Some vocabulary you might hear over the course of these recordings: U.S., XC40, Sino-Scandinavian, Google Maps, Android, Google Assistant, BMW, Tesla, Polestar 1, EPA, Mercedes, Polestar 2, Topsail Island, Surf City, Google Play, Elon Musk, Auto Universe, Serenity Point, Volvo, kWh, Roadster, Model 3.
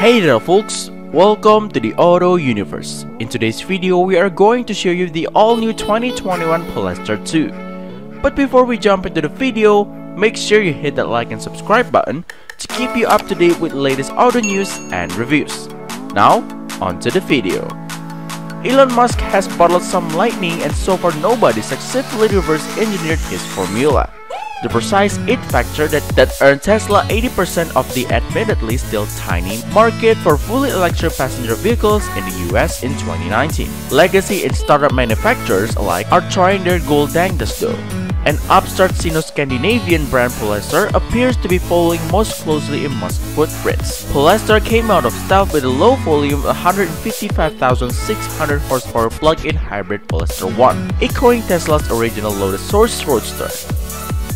Hey there folks, welcome to the Auto Universe. In today's video we are going to show you the all-new 2021 Polestar 2. But before we jump into the video, make sure you hit that like and subscribe button to keep you up to date with latest auto news and reviews. Now, on to the video. Elon Musk has bottled some lightning and so far nobody successfully reverse engineered his formula. The precise it factor that earned Tesla 80% of the admittedly still tiny market for fully electric passenger vehicles in the US in 2019. Legacy and startup manufacturers alike are trying their gold dangus though. An upstart Sino-Scandinavian brand Polestar appears to be following most closely in Musk's footprints. Polestar came out of stealth with a low volume 155,600 horsepower plug-in hybrid Polestar 1, echoing Tesla's original loaded source Roadster.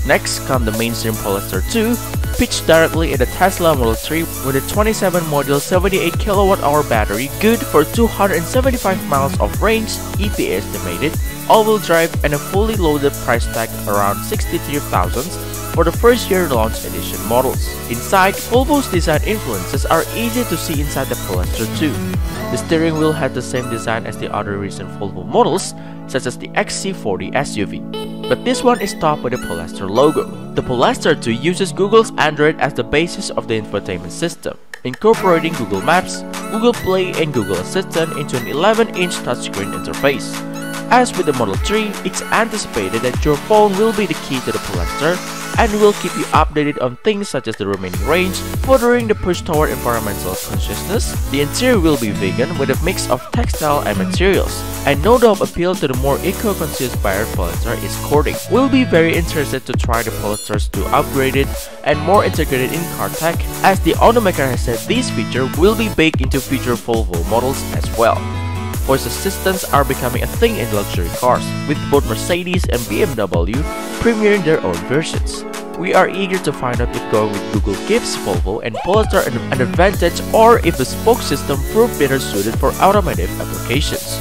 Next come the mainstream Polestar 2, pitched directly at the Tesla Model 3 with a 27 model 78 kWh battery good for 275 miles of range, EPA estimated, all-wheel drive and a fully loaded price tag around $63,000 for the first-year launch edition models. Inside, Volvo's design influences are easy to see inside the Polestar 2. The steering wheel had the same design as the other recent Volvo models, such as the XC40 SUV. But this one is topped with a Polestar logo. The Polestar 2 uses Google's Android as the basis of the infotainment system, incorporating Google Maps, Google Play and Google Assistant into an 11-inch touchscreen interface. As with the Model 3, it's anticipated that your phone will be the key to the Polestar and will keep you updated on things such as the remaining range, furthering the push toward environmental consciousness. The interior will be vegan with a mix of textile and materials, and no doubt appeal to the more eco-conscious buyer Polestar is courting. We'll be very interested to try the Polestar's 2 upgraded and more integrated in car tech, as the automaker has said these features will be baked into future Volvo models as well. Voice assistants are becoming a thing in luxury cars, with both Mercedes and BMW premiering their own versions. We are eager to find out if going with Google gives Volvo and Polestar an advantage or if the bespoke system proved better suited for automotive applications.